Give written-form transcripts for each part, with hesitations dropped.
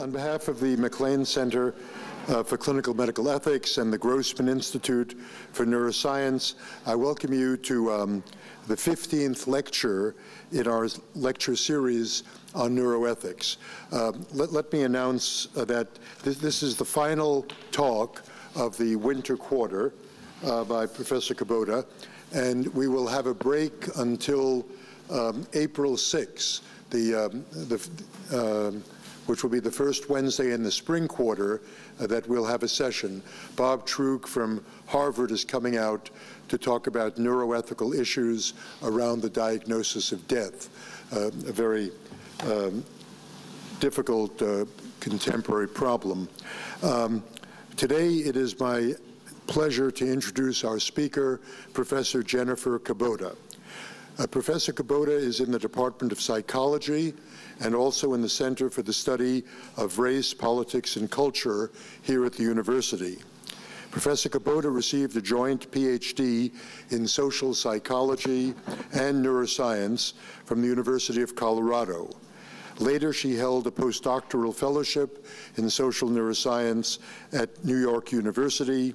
On behalf of the McLean Center for Clinical Medical Ethics and the Grossman Institute for Neuroscience, I welcome you to the 15th lecture in our lecture series on neuroethics. Let me announce that this is the final talk of the winter quarter by Professor Kubota, and we will have a break until April 6th, which will be the first Wednesday in the spring quarter that we'll have a session. Bob Truog from Harvard is coming out to talk about neuroethical issues around the diagnosis of death, a very difficult contemporary problem. Today it is my pleasure to introduce our speaker, Professor Jennifer Kubota. Professor Kubota is in the Department of Psychology and also in the Center for the Study of Race, Politics, and Culture here at the university. Professor Kubota received a joint PhD in social psychology and neuroscience from the University of Colorado. Later, she held a postdoctoral fellowship in social neuroscience at New York University,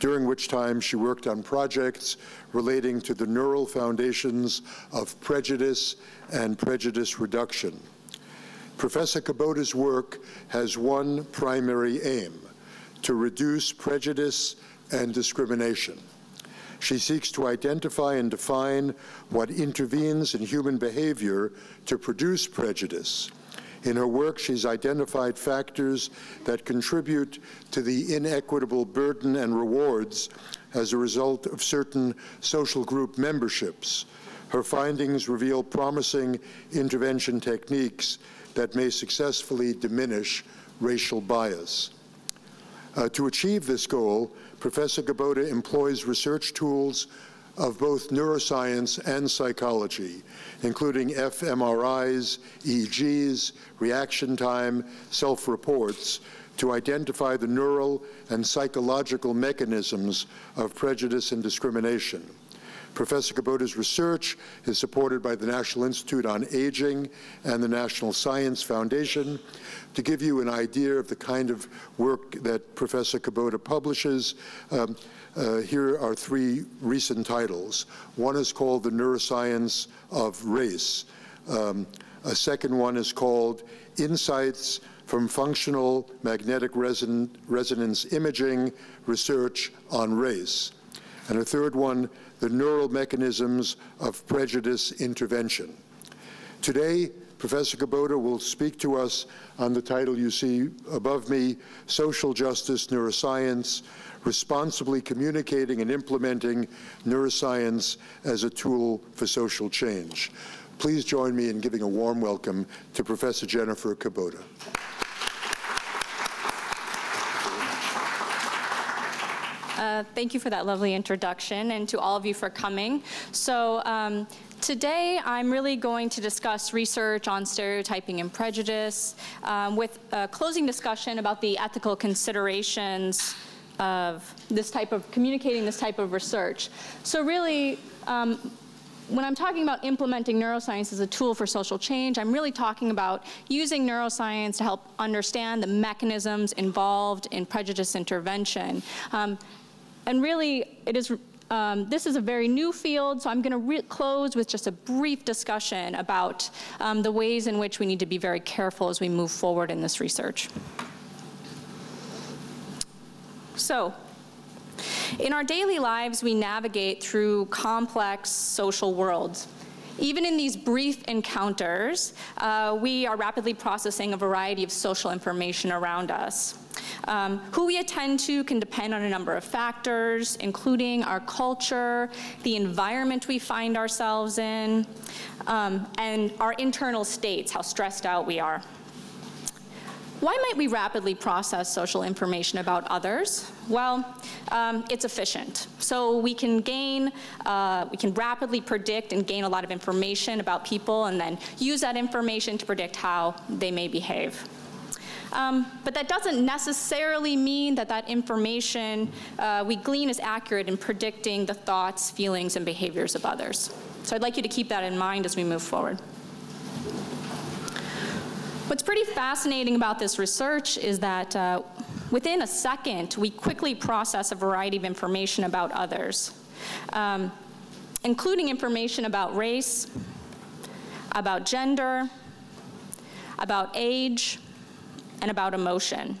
during which time she worked on projects relating to the neural foundations of prejudice and prejudice reduction. Professor Kubota's work has one primary aim: to reduce prejudice and discrimination. She seeks to identify and define what intervenes in human behavior to produce prejudice. In her work, she's identified factors that contribute to the inequitable burden and rewards as a result of certain social group memberships. Her findings reveal promising intervention techniques that may successfully diminish racial bias. To achieve this goal, Professor Kubota employs research tools of both neuroscience and psychology, including fMRIs, EEGs, reaction time, self-reports, to identify the neural and psychological mechanisms of prejudice and discrimination. Professor Kubota's research is supported by the National Institute on Aging and the National Science Foundation. To give you an idea of the kind of work that Professor Kubota publishes, here are three recent titles. One is called The Neuroscience of Race. A second one is called Insights from Functional Magnetic Resonance Imaging Research on Race. And a third one, The Neural Mechanisms of Prejudice Intervention. Today, Professor Kubota will speak to us on the title you see above me, Social Justice Neuroscience, Responsibly Communicating and Implementing Neuroscience as a Tool for Social Change. Please join me in giving a warm welcome to Professor Jennifer Kubota. Thank you for that lovely introduction, and to all of you for coming. So today I'm really going to discuss research on stereotyping and prejudice with a closing discussion about the ethical considerations of this type of communicating this type of research. So really, when I'm talking about implementing neuroscience as a tool for social change, I'm really talking about using neuroscience to help understand the mechanisms involved in prejudice intervention. And really, it is, this is a very new field, so I'm going to close with just a brief discussion about the ways in which we need to be very careful as we move forward in this research. So, in our daily lives, we navigate through complex social worlds. Even in these brief encounters, we are rapidly processing a variety of social information around us. Who we attend to can depend on a number of factors, including our culture, the environment we find ourselves in, and our internal states, how stressed out we are. Why might we rapidly process social information about others? Well, it's efficient. So we can gain, we can rapidly predict and gain a lot of information about people and then use that information to predict how they may behave. But that doesn't necessarily mean that that information we glean is accurate in predicting the thoughts, feelings, and behaviors of others. So I'd like you to keep that in mind as we move forward. What's pretty fascinating about this research is that within a second, we quickly process a variety of information about others, including information about race, about gender, about age, and about emotion.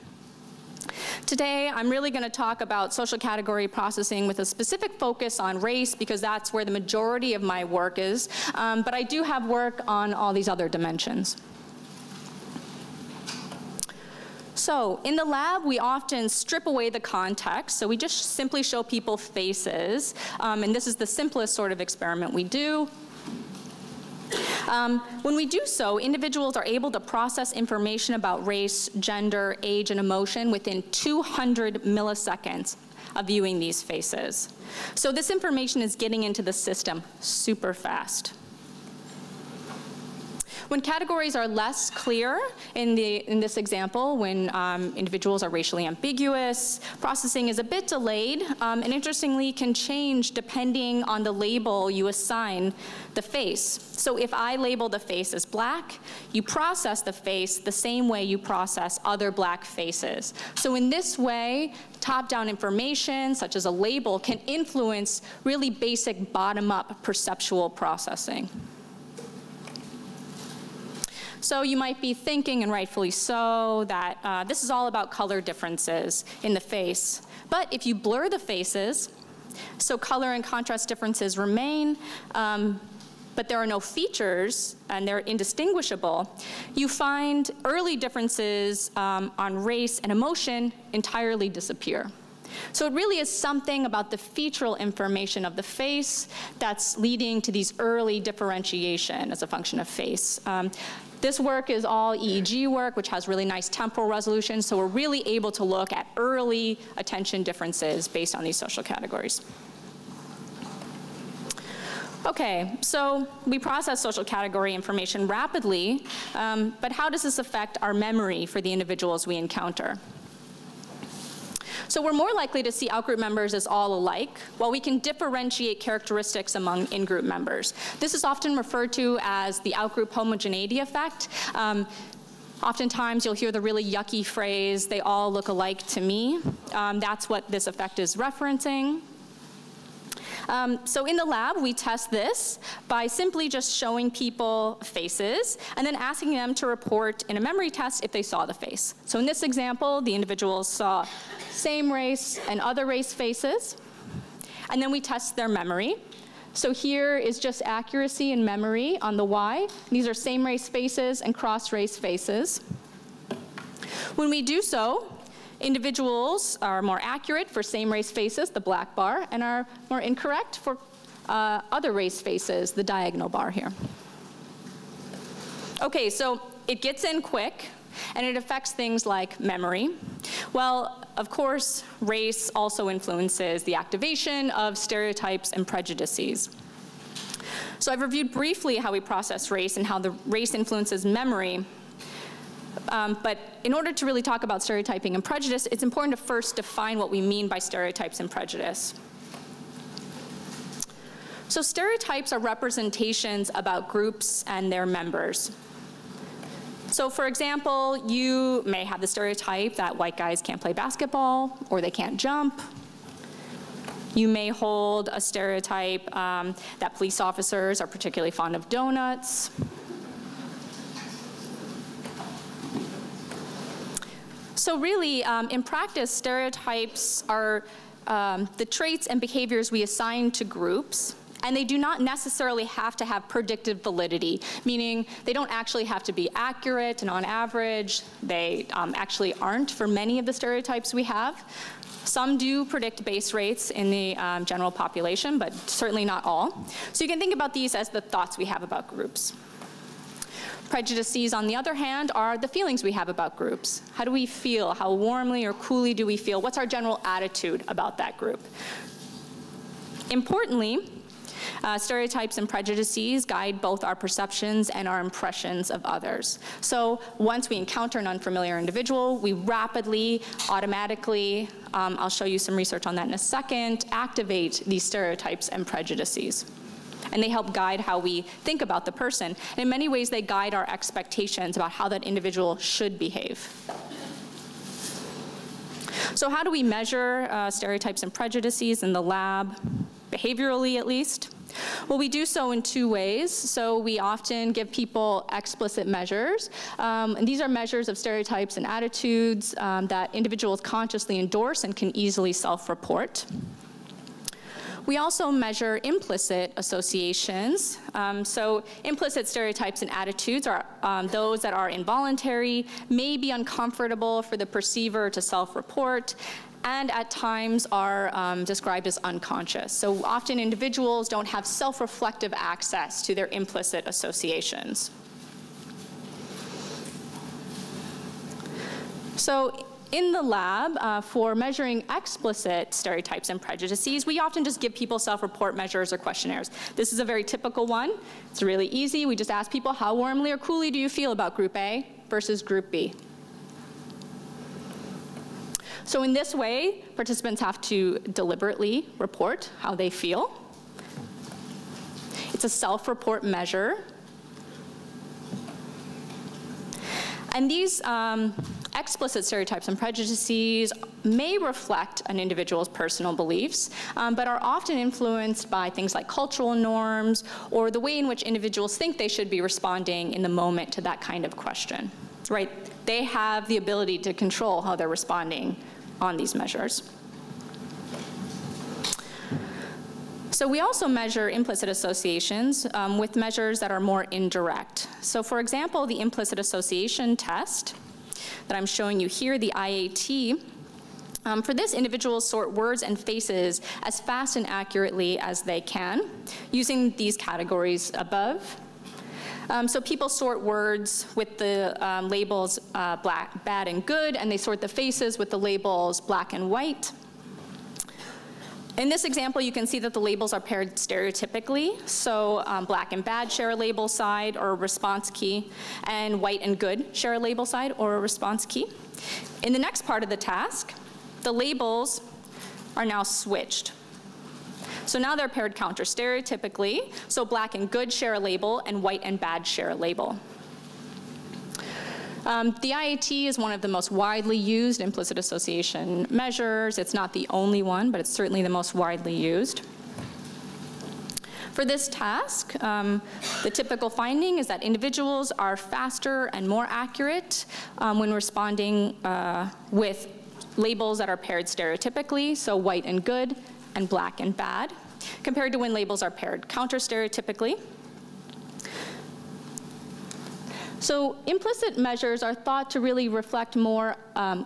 Today, I'm really going to talk about social category processing with a specific focus on race because that's where the majority of my work is, but I do have work on all these other dimensions. So in the lab, we often strip away the context, so we just simply show people faces, and this is the simplest sort of experiment we do. When we do so, individuals are able to process information about race, gender, age, and emotion within 200 milliseconds of viewing these faces. So this information is getting into the system super fast. When categories are less clear, in this example, when individuals are racially ambiguous, processing is a bit delayed, and interestingly can change depending on the label you assign the face. So if I label the face as black, you process the face the same way you process other black faces. So in this way, top-down information, such as a label, can influence really basic bottom-up perceptual processing. So you might be thinking, and rightfully so, that this is all about color differences in the face. But if you blur the faces, so color and contrast differences remain, but there are no features and they're indistinguishable, you find early differences on race and emotion entirely disappear. So it really is something about the featural information of the face that's leading to these early differentiation as a function of face. This work is all EEG work, which has really nice temporal resolution, so we're really able to look at early attention differences based on these social categories. Okay, so we process social category information rapidly, but how does this affect our memory for the individuals we encounter? So we're more likely to see out-group members as all alike, while we can differentiate characteristics among in-group members. This is often referred to as the out-group homogeneity effect. Oftentimes you'll hear the really yucky phrase, "they all look alike to me." That's what this effect is referencing. So in the lab, we test this by simply just showing people faces and then asking them to report in a memory test if they saw the face. So in this example, the individuals saw same race and other race faces, and then we test their memory. So here is just accuracy and memory on the Y. These are same race faces and cross race faces. When we do so, individuals are more accurate for same race faces, the black bar, and are more incorrect for other race faces, the diagonal bar here. Okay, so it gets in quick, and it affects things like memory. Well, of course, race also influences the activation of stereotypes and prejudices. So I've reviewed briefly how we process race and how the race influences memory. But in order to really talk about stereotyping and prejudice, it's important to first define what we mean by stereotypes and prejudice. So stereotypes are representations about groups and their members. So for example, you may have the stereotype that white guys can't play basketball or they can't jump. You may hold a stereotype that police officers are particularly fond of donuts. So really, in practice, stereotypes are the traits and behaviors we assign to groups, and they do not necessarily have to have predictive validity, meaning they don't actually have to be accurate, and on average, they actually aren't for many of the stereotypes we have. Some do predict base rates in the general population, but certainly not all. So you can think about these as the thoughts we have about groups. Prejudices, on the other hand, are the feelings we have about groups. How do we feel? How warmly or coolly do we feel? What's our general attitude about that group? Importantly, stereotypes and prejudices guide both our perceptions and our impressions of others. So once we encounter an unfamiliar individual, we rapidly, automatically, I'll show you some research on that in a second, activate these stereotypes and prejudices. and they help guide how we think about the person. And in many ways, they guide our expectations about how that individual should behave. So how do we measure stereotypes and prejudices in the lab, behaviorally at least? Well, we do so in two ways. So we often give people explicit measures. And these are measures of stereotypes and attitudes that individuals consciously endorse and can easily self-report. We also measure implicit associations. So implicit stereotypes and attitudes are those that are involuntary, may be uncomfortable for the perceiver to self-report, and at times are described as unconscious. So often individuals don't have self-reflective access to their implicit associations. So in the lab, for measuring explicit stereotypes and prejudices, we often just give people self-report measures or questionnaires. This is a very typical one. It's really easy. We just ask people, how warmly or coolly do you feel about group A versus group B? So in this way, participants have to deliberately report how they feel. It's a self-report measure. And these explicit stereotypes and prejudices may reflect an individual's personal beliefs, but are often influenced by things like cultural norms or the way in which individuals think they should be responding in the moment to that kind of question. Right? They have the ability to control how they're responding on these measures. So we also measure implicit associations with measures that are more indirect. So for example, the implicit association test that I'm showing you here, the IAT, for this, individuals sort words and faces as fast and accurately as they can using these categories above. So people sort words with the labels black, bad and good, and they sort the faces with the labels black and white. In this example, you can see that the labels are paired stereotypically. So black and bad share a label side or a response key, and white and good share a label side or a response key. In the next part of the task, the labels are now switched. So now they're paired counter-stereotypically. So black and good share a label, and white and bad share a label. The IAT is one of the most widely used implicit association measures. It's not the only one, but it's certainly the most widely used. For this task, the typical finding is that individuals are faster and more accurate when responding with labels that are paired stereotypically, so white and good and black and bad, compared to when labels are paired counter-stereotypically. So implicit measures are thought to really reflect more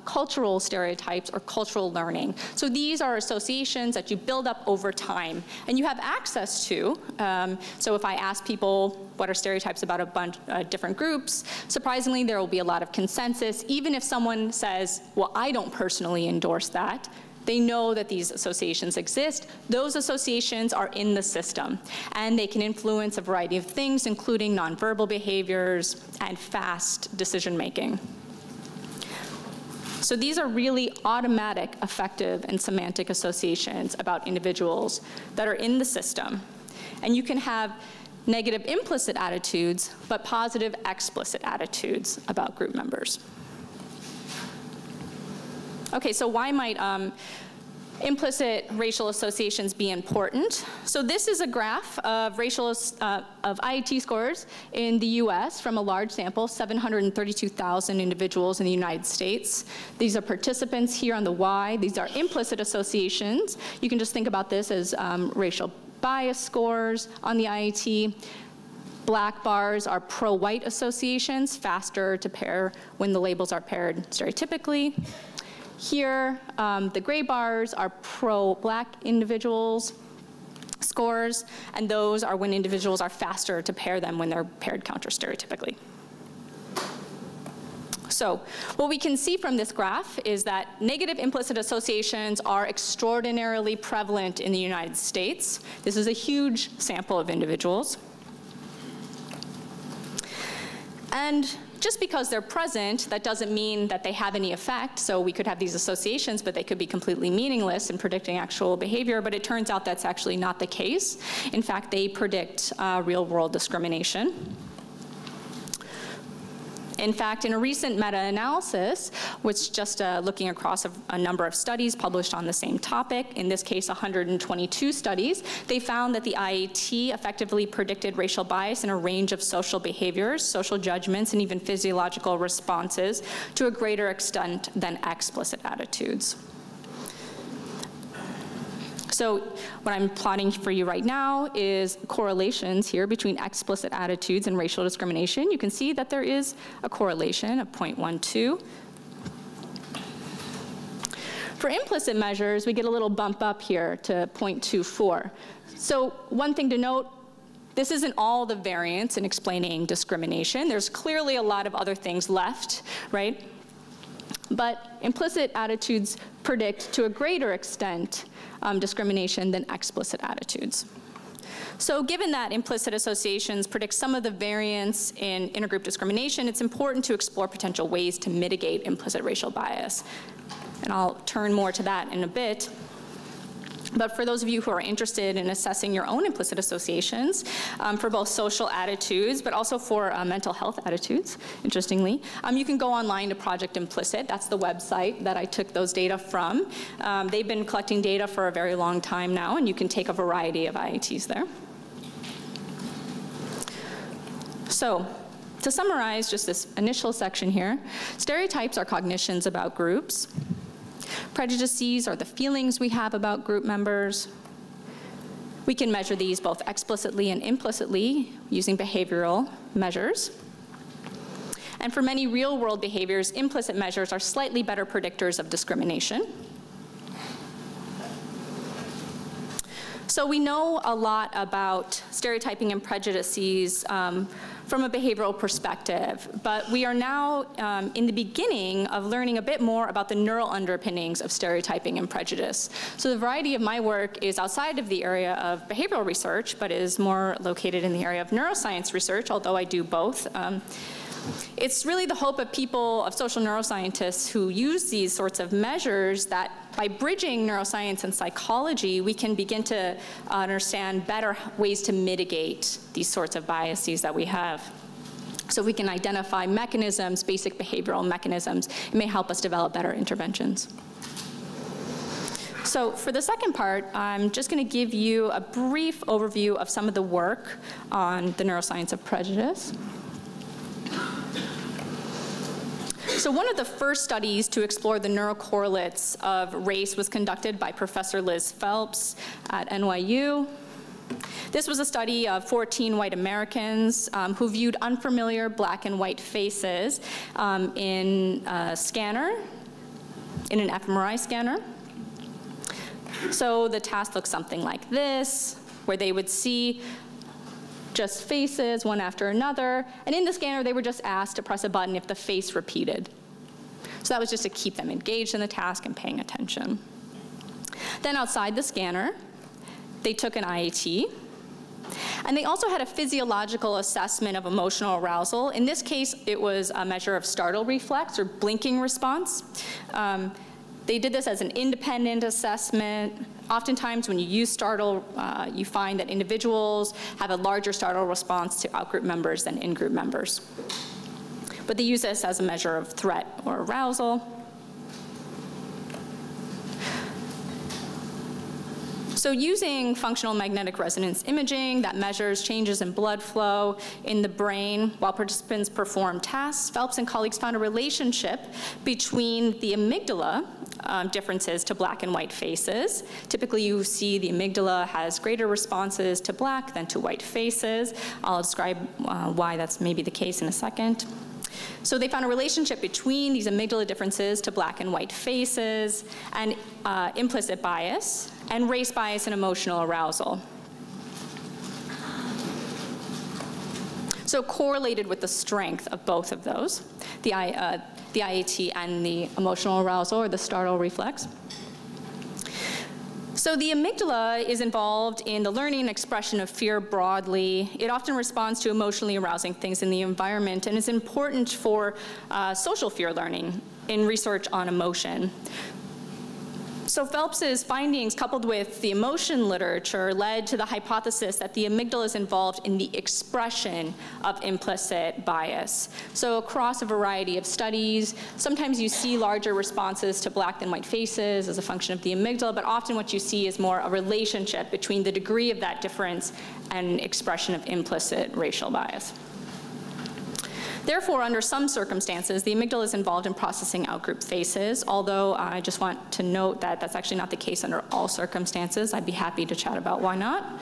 cultural stereotypes or cultural learning. So these are associations that you build up over time and you have access to. So if I ask people what are stereotypes about a bunch of different groups, surprisingly there will be a lot of consensus. Even if someone says, well, I don't personally endorse that, they know that these associations exist. Those associations are in the system, and they can influence a variety of things, including nonverbal behaviors and fast decision-making. So these are really automatic, affective, and semantic associations about individuals that are in the system. And you can have negative implicit attitudes, but positive explicit attitudes about group members. Okay, so why might implicit racial associations be important? So this is a graph of IAT scores in the US from a large sample, 732,000 individuals in the United States. These are participants here on the Y. These are implicit associations. You can just think about this as racial bias scores on the IAT. Black bars are pro-white associations, faster to pair when the labels are paired stereotypically. Here, the gray bars are pro-black individuals scores, and those are when individuals are faster to pair them when they're paired counter-stereotypically. So what we can see from this graph is that negative implicit associations are extraordinarily prevalent in the United States. This is a huge sample of individuals. And just because they're present, that doesn't mean that they have any effect. So we could have these associations, but they could be completely meaningless in predicting actual behavior. But it turns out that's actually not the case. In fact, they predict real-world discrimination. In fact, in a recent meta-analysis, which just looking across a number of studies published on the same topic, in this case 122 studies, they found that the IAT effectively predicted racial bias in a range of social behaviors, social judgments, and even physiological responses to a greater extent than explicit attitudes. So what I'm plotting for you right now is correlations here between explicit attitudes and racial discrimination. You can see that there is a correlation of 0.12. For implicit measures, we get a little bump up here to 0.24. So one thing to note, this isn't all the variance in explaining discrimination. There's clearly a lot of other things left, right? But implicit attitudes predict to a greater extent discrimination than explicit attitudes. So given that implicit associations predict some of the variance in intergroup discrimination, it's important to explore potential ways to mitigate implicit racial bias. And I'll turn more to that in a bit. But for those of you who are interested in assessing your own implicit associations for both social attitudes, but also for mental health attitudes, interestingly, you can go online to Project Implicit. That's the website that I took those data from. They've been collecting data for a very long time now, and you can take a variety of IATs there. So, to summarize just this initial section here, stereotypes are cognitions about groups. Prejudices are the feelings we have about group members. We can measure these both explicitly and implicitly using behavioral measures. And for many real-world behaviors, implicit measures are slightly better predictors of discrimination. So we know a lot about stereotyping and prejudices from a behavioral perspective, but we are now in the beginning of learning a bit more about the neural underpinnings of stereotyping and prejudice. So the variety of my work is outside of the area of behavioral research, but is more located in the area of neuroscience research, although I do both. It's really the hope of people, of social neuroscientists who use these sorts of measures, that by bridging neuroscience and psychology, we can begin to understand better ways to mitigate these sorts of biases that we have. So we can identify mechanisms, basic behavioral mechanisms. It may help us develop better interventions. So for the second part, I'm just going to give you a brief overview of some of the work on the neuroscience of prejudice. So one of the first studies to explore the neural correlates of race was conducted by Professor Liz Phelps at NYU. This was a study of 14 white Americans who viewed unfamiliar black and white faces in a scanner, in an fMRI scanner. So the task looked something like this, where they would see just faces, one after another. And in the scanner, they were just asked to press a button if the face repeated. So that was just to keep them engaged in the task and paying attention. Then outside the scanner, they took an IAT. And they also had a physiological assessment of emotional arousal. In this case, it was a measure of startle reflex or blinking response. They did this as an independent assessment. Oftentimes, when you use startle, you find that individuals have a larger startle response to outgroup members than in-group members. But they use this as a measure of threat or arousal. So using functional magnetic resonance imaging that measures changes in blood flow in the brain while participants perform tasks, Phelps and colleagues found a relationship between the amygdala differences to black and white faces. Typically, you see the amygdala has greater responses to black than to white faces. I'll describe why that's maybe the case in a second. So they found a relationship between these amygdala differences to black and white faces and implicit bias and race bias and emotional arousal. So correlated with the strength of both of those, the IAT and the emotional arousal or the startle reflex. So the amygdala is involved in the learning and expression of fear broadly. It often responds to emotionally arousing things in the environment, and it's important for social fear learning in research on emotion. So Phelps's findings, coupled with the emotion literature, led to the hypothesis that the amygdala is involved in the expression of implicit bias. So across a variety of studies, sometimes you see larger responses to black and white faces as a function of the amygdala, but often what you see is more a relationship between the degree of that difference and expression of implicit racial bias. Therefore, under some circumstances, the amygdala is involved in processing outgroup faces, although I just want to note that that's actually not the case under all circumstances. I'd be happy to chat about why not.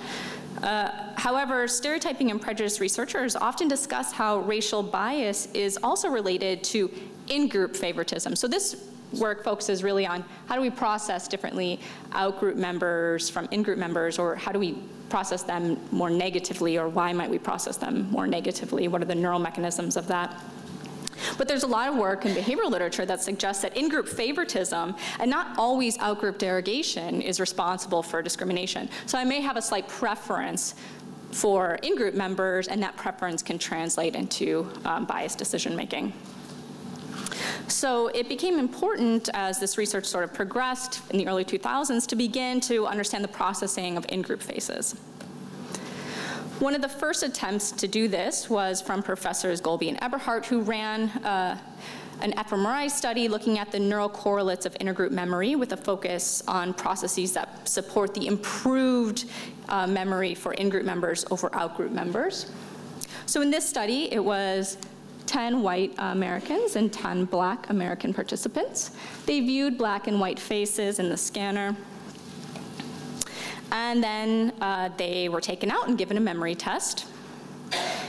However, stereotyping and prejudice researchers often discuss how racial bias is also related to in-group favoritism. So this work focuses really on how do we process differently out-group members from in-group members, or how do we process them more negatively, or why might we process them more negatively? What are the neural mechanisms of that? But there's a lot of work in behavioral literature that suggests that in-group favoritism, and not always out-group derogation, is responsible for discrimination. So I may have a slight preference for in-group members, and that preference can translate into biased decision-making. So it became important as this research sort of progressed in the early 2000s to begin to understand the processing of in-group faces. One of the first attempts to do this was from Professors Golby and Eberhardt, who ran an fMRI study looking at the neural correlates of intergroup memory with a focus on processes that support the improved memory for in-group members over outgroup members. So in this study, it was 10 white Americans and 10 black American participants. They viewed black and white faces in the scanner. And then they were taken out and given a memory test.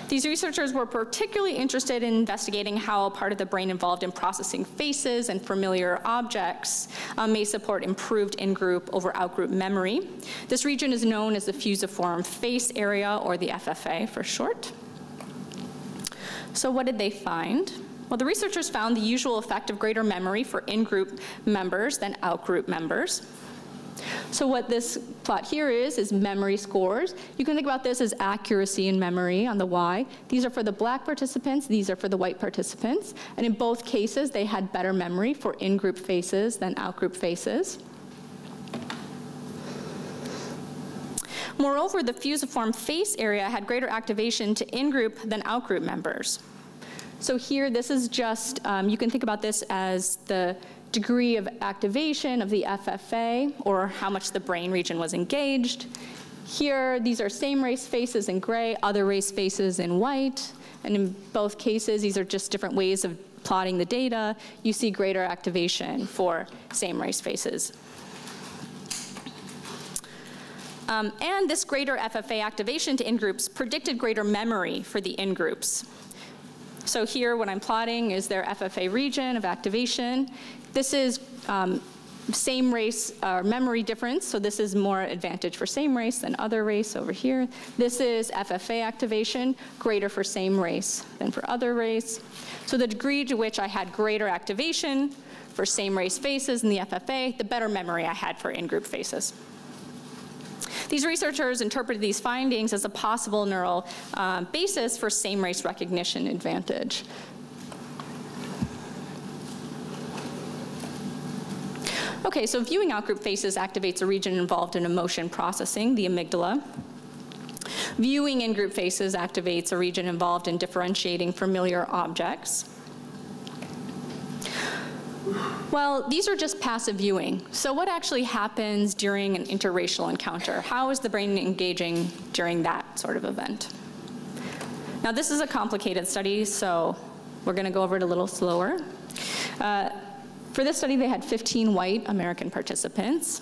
These researchers were particularly interested in investigating how a part of the brain involved in processing faces and familiar objects may support improved in-group over out-group memory. This region is known as the fusiform face area, or the FFA for short. So what did they find? Well, the researchers found the usual effect of greater memory for in-group members than out-group members. So what this plot here is memory scores. You can think about this as accuracy in memory on the Y. These are for the black participants, these are for the white participants. And in both cases, they had better memory for in-group faces than out-group faces. Moreover, the fusiform face area had greater activation to in-group than out-group members. So here, this is just, you can think about this as the degree of activation of the FFA, or how much the brain region was engaged. Here, these are same race faces in gray, other race faces in white. And in both cases, these are just different ways of plotting the data. You see greater activation for same race faces. And this greater FFA activation to in-groups predicted greater memory for the in-groups. So here what I'm plotting is their FFA region of activation. This is same race memory difference, so this is more advantage for same race than other race over here. This is FFA activation, greater for same race than for other race. So the degree to which I had greater activation for same race faces in the FFA, the better memory I had for in-group faces. These researchers interpreted these findings as a possible neural basis for same-race recognition advantage. Okay, so viewing outgroup faces activates a region involved in emotion processing, the amygdala. Viewing in-group faces activates a region involved in differentiating familiar objects. Well, these are just passive viewing. So what actually happens during an interracial encounter? How is the brain engaging during that sort of event? Now, this is a complicated study, so we're going to go over it a little slower. For this study, they had 15 white American participants.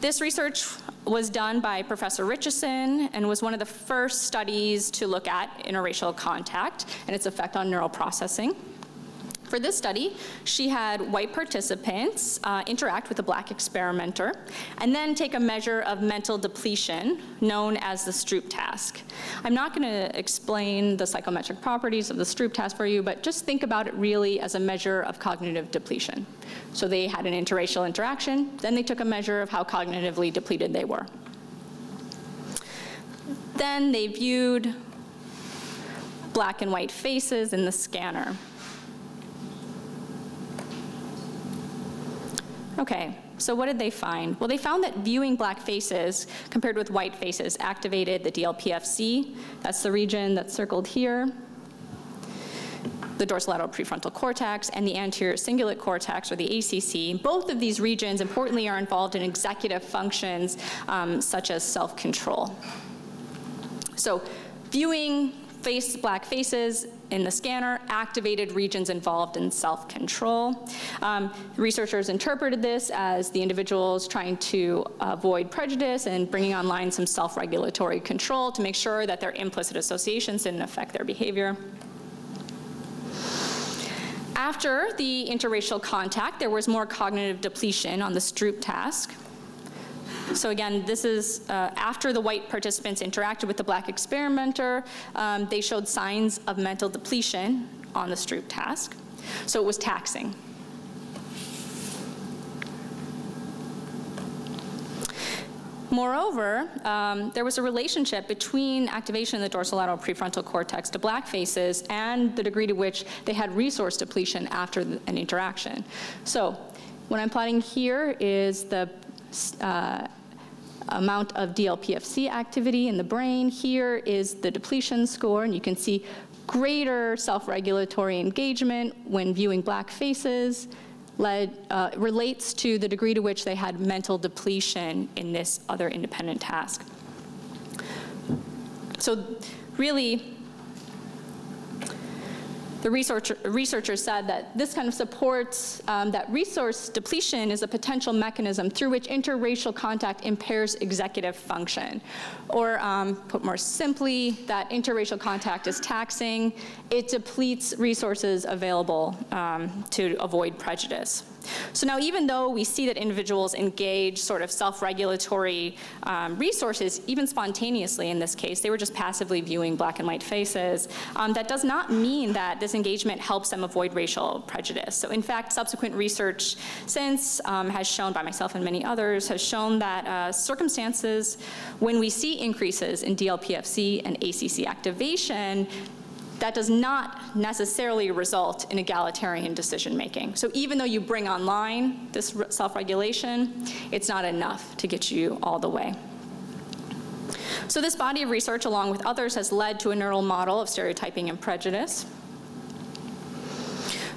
This research was done by Professor Richeson and was one of the first studies to look at interracial contact and its effect on neural processing. For this study, she had white participants interact with a black experimenter and then take a measure of mental depletion known as the Stroop task. I'm not going to explain the psychometric properties of the Stroop task for you, but just think about it really as a measure of cognitive depletion. So they had an interracial interaction, then they took a measure of how cognitively depleted they were. Then they viewed black and white faces in the scanner. Okay, so what did they find? Well, they found that viewing black faces compared with white faces activated the DLPFC. That's the region that's circled here. The dorsolateral prefrontal cortex and the anterior cingulate cortex, or the ACC. Both of these regions, importantly, are involved in executive functions such as self-control. So viewing black faces in the scanner activated regions involved in self-control. Researchers interpreted this as the individuals trying to avoid prejudice and bringing online some self-regulatory control to make sure that their implicit associations didn't affect their behavior. After the interracial contact, there was more cognitive depletion on the Stroop task. So again, this is after the white participants interacted with the black experimenter, they showed signs of mental depletion on the Stroop task. So it was taxing. Moreover, there was a relationship between activation of the dorsolateral prefrontal cortex to black faces and the degree to which they had resource depletion after an interaction. So what I'm plotting here is the amount of DLPFC activity in the brain. Here is the depletion score, and you can see greater self-regulatory engagement when viewing black faces relates to the degree to which they had mental depletion in this other independent task. So really, the researchers said that this kind of supports that resource depletion is a potential mechanism through which interracial contact impairs executive function. Or put more simply, that interracial contact is taxing. It depletes resources available to avoid prejudice. So now even though we see that individuals engage sort of self-regulatory resources, even spontaneously in this case, they were just passively viewing black and white faces, that does not mean that this engagement helps them avoid racial prejudice. So in fact, subsequent research since has shown, by myself and many others, has shown that circumstances when we see increases in DLPFC and ACC activation, that does not necessarily result in egalitarian decision-making. So even though you bring online this self-regulation, it's not enough to get you all the way. So this body of research, along with others, has led to a neural model of stereotyping and prejudice.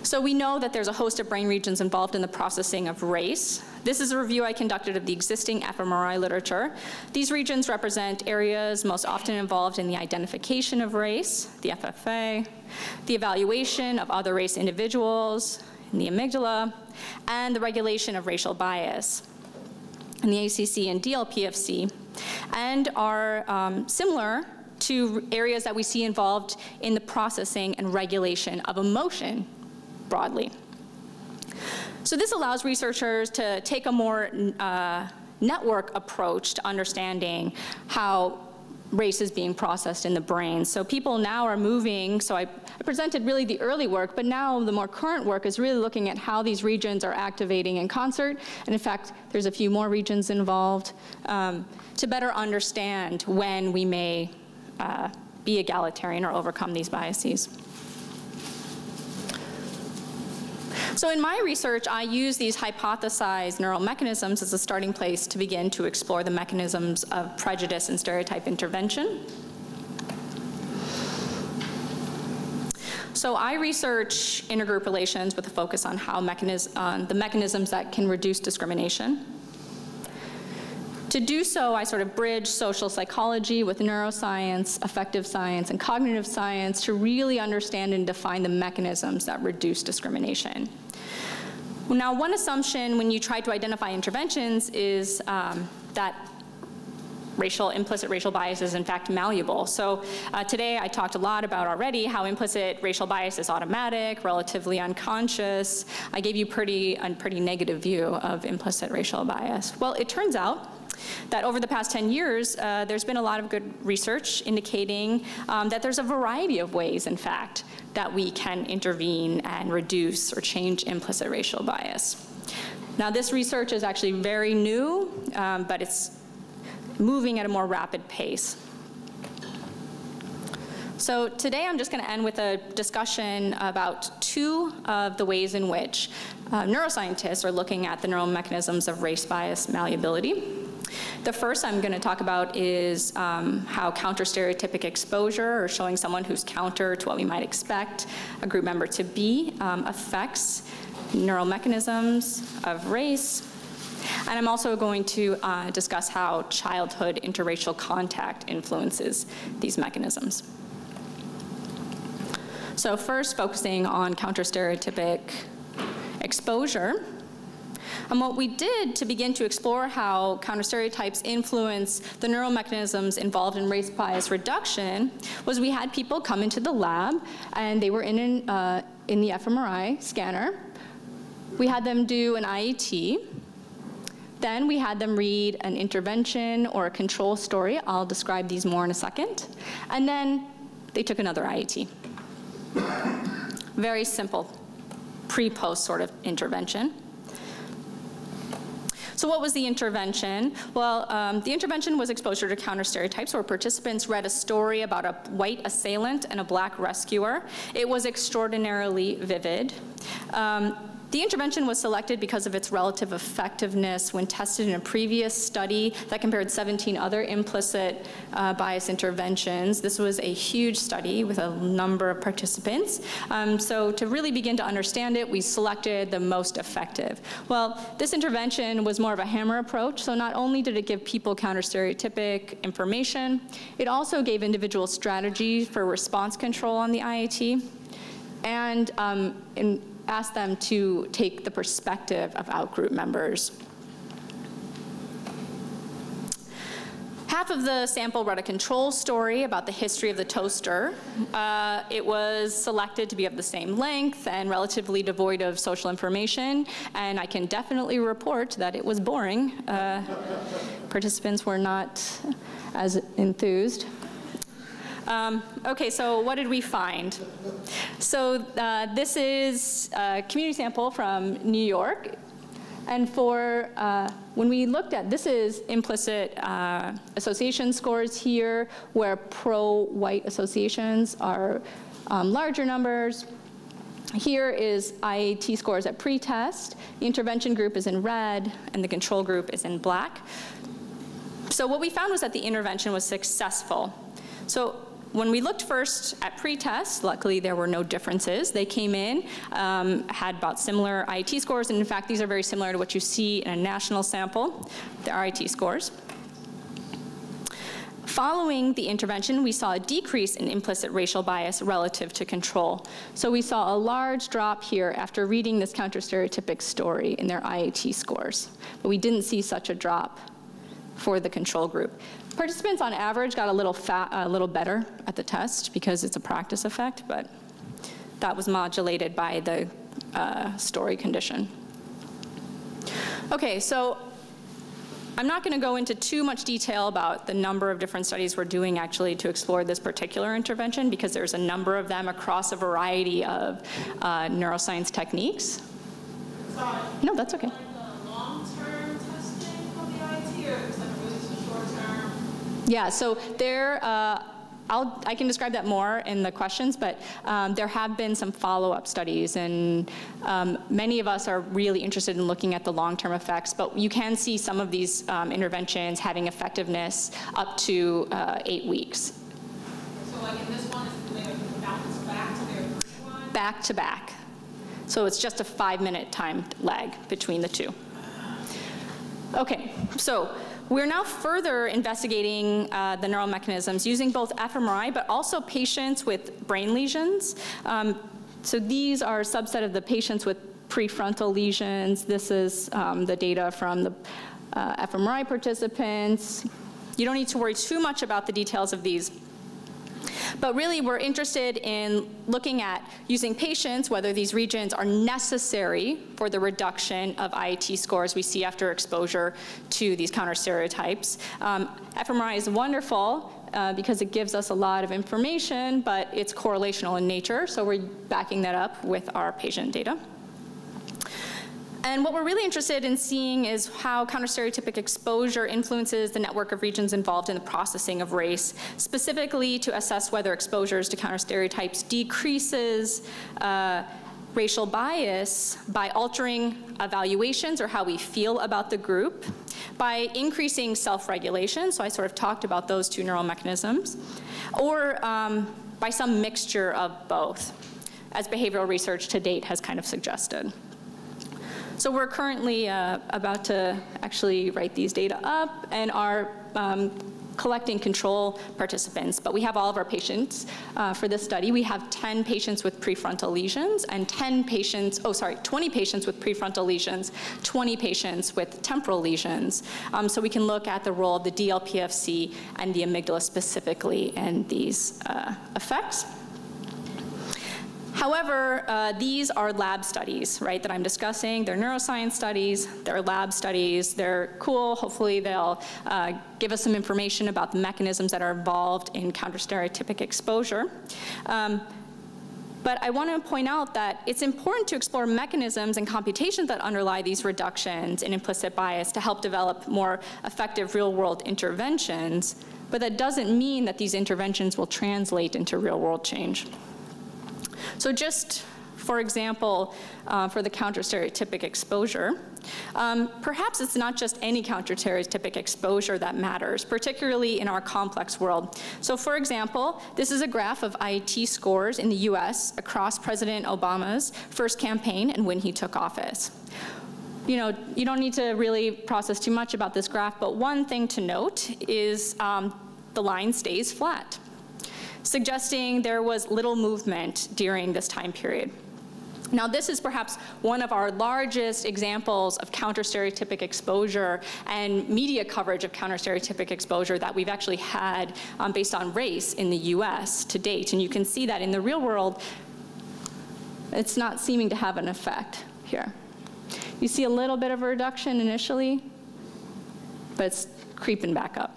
So we know that there's a host of brain regions involved in the processing of race. This is a review I conducted of the existing fMRI literature. These regions represent areas most often involved in the identification of race, the FFA, the evaluation of other race individuals in the amygdala, and the regulation of racial bias in the ACC and DLPFC, and are similar to areas that we see involved in the processing and regulation of emotion broadly. So this allows researchers to take a more network approach to understanding how race is being processed in the brain. So people now are moving, so I presented really the early work, but now the more current work is really looking at how these regions are activating in concert, and in fact, there's a few more regions involved to better understand when we may be egalitarian or overcome these biases. So in my research, I use these hypothesized neural mechanisms as a starting place to begin to explore the mechanisms of prejudice and stereotype intervention. So I research intergroup relations with a focus on how the mechanisms that can reduce discrimination. To do so, I sort of bridge social psychology with neuroscience, affective science, and cognitive science to really understand and define the mechanisms that reduce discrimination. Now, one assumption when you try to identify interventions is that implicit racial bias is in fact malleable. So today I talked a lot about already how implicit racial bias is automatic, relatively unconscious. I gave you a pretty negative view of implicit racial bias. Well, it turns out that over the past 10 years, there's been a lot of good research indicating that there's a variety of ways, in fact, that we can intervene and reduce or change implicit racial bias. Now, this research is actually very new, but it's moving at a more rapid pace. So today, I'm just going to end with a discussion about two of the ways in which neuroscientists are looking at the neural mechanisms of race bias malleability. The first I'm going to talk about is how counter-stereotypic exposure, or showing someone who's counter to what we might expect a group member to be, affects neural mechanisms of race. And I'm also going to discuss how childhood interracial contact influences these mechanisms. So first, focusing on counter-stereotypic exposure. And what we did to begin to explore how counterstereotypes influence the neural mechanisms involved in race bias reduction was we had people come into the lab, and they were in the fMRI scanner. We had them do an IET. Then we had them read an intervention or a control story. I'll describe these more in a second. And then they took another IET. Very simple pre-post sort of intervention. So what was the intervention? Well, the intervention was exposure to counter stereotypes, where participants read a story about a white assailant and a black rescuer. It was extraordinarily vivid. The intervention was selected because of its relative effectiveness when tested in a previous study that compared 17 other implicit bias interventions. This was a huge study with a number of participants. So to really begin to understand it, we selected the most effective. Well, this intervention was more of a hammer approach. So not only did it give people counter-stereotypic information, it also gave individual strategies for response control on the IAT, and asked them to take the perspective of out-group members. Half of the sample read a control story about the history of the toaster. It was selected to be of the same length and relatively devoid of social information, and I can definitely report that it was boring. Participants were not as enthused. Okay, so what did we find? So this is a community sample from New York. And for when we looked at, this is implicit association scores here, where pro-white associations are larger numbers. Here is IAT scores at pretest. The intervention group is in red, and the control group is in black. So what we found was that the intervention was successful. So when we looked first at pretest, luckily there were no differences. They came in, had about similar IET scores, and in fact, these are very similar to what you see in a national sample, the IET scores. Following the intervention, we saw a decrease in implicit racial bias relative to control. So we saw a large drop here after reading this counter-stereotypic story in their IET scores, but we didn't see such a drop for the control group. Participants on average got a little better at the test because it's a practice effect, but that was modulated by the story condition. Okay, so I'm not going to go into too much detail about the number of different studies we're doing actually to explore this particular intervention, because there's a number of them across a variety of neuroscience techniques. Sorry. No, that's okay. Yeah, so there, I can describe that more in the questions, but there have been some follow-up studies, and many of us are really interested in looking at the long-term effects, but you can see some of these interventions having effectiveness up to 8 weeks. So like in this one, they would bounce back to their first one? Back to back. So it's just a 5-minute time lag between the two. Okay, so we're now further investigating the neural mechanisms using both fMRI, but also patients with brain lesions. So these are a subset of the patients with prefrontal lesions. This is the data from the fMRI participants. You don't need to worry too much about the details of these. But really, we're interested in looking at using patients, whether these regions are necessary for the reduction of IET scores we see after exposure to these counter-stereotypes. fMRI is wonderful because it gives us a lot of information, but it's correlational in nature, so we're backing that up with our patient data. And what we're really interested in seeing is how counterstereotypic exposure influences the network of regions involved in the processing of race, specifically to assess whether exposures to counterstereotypes decreases racial bias by altering evaluations or how we feel about the group, by increasing self-regulation, so I sort of talked about those two neural mechanisms, or by some mixture of both, as behavioral research to date has kind of suggested. So we're currently about to actually write these data up and are collecting control participants, but we have all of our patients for this study. We have 10 patients with prefrontal lesions and 20 patients with prefrontal lesions, 20 patients with temporal lesions. So we can look at the role of the DLPFC and the amygdala specifically in these effects. However, these are lab studies, right, that I'm discussing. They're neuroscience studies, they're lab studies, they're cool. Hopefully they'll give us some information about the mechanisms that are involved in counterstereotypic exposure. But I want to point out that it's important to explore mechanisms and computations that underlie these reductions in implicit bias to help develop more effective real-world interventions, but that doesn't mean that these interventions will translate into real-world change. So just, for example, for the counterstereotypic exposure, perhaps it's not just any counterstereotypic exposure that matters, particularly in our complex world. So for example, this is a graph of IET scores in the US across President Obama's first campaign and when he took office. You know, you don't need to really process too much about this graph, but one thing to note is the line stays flat, suggesting there was little movement during this time period. Now, this is perhaps one of our largest examples of counterstereotypic exposure and media coverage of counterstereotypic exposure that we've actually had based on race in the US to date. And you can see that in the real world, it's not seeming to have an effect here. You see a little bit of a reduction initially, but it's creeping back up.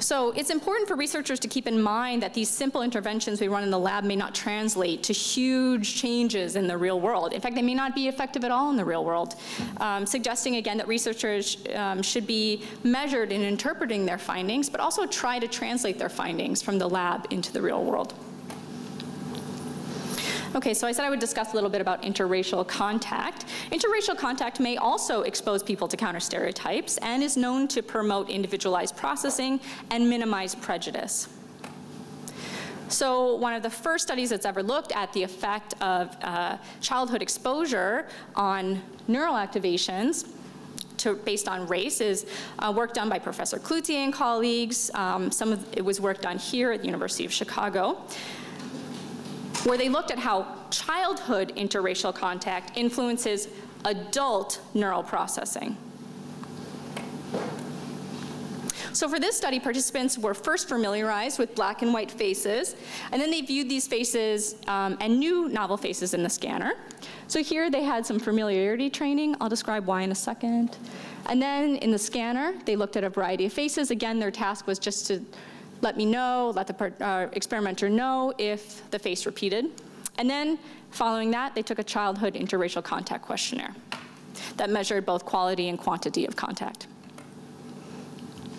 So it's important for researchers to keep in mind that these simple interventions we run in the lab may not translate to huge changes in the real world. In fact, they may not be effective at all in the real world, suggesting again that researchers should be measured in interpreting their findings, but also try to translate their findings from the lab into the real world. Okay, so I said I would discuss a little bit about interracial contact. Interracial contact may also expose people to counterstereotypes and is known to promote individualized processing and minimize prejudice. So one of the first studies that's ever looked at the effect of childhood exposure on neural activations based on race is work done by Professor Cloutier and colleagues. Some of it was work done here at the University of Chicago, where they looked at how childhood interracial contact influences adult neural processing. So for this study, participants were first familiarized with black and white faces, and then they viewed these faces and new novel faces in the scanner. So here they had some familiarity training. I'll describe why in a second. And then in the scanner, they looked at a variety of faces. Again, their task was just to let the experimenter know if the face repeated. And then following that, they took a childhood interracial contact questionnaire that measured both quality and quantity of contact.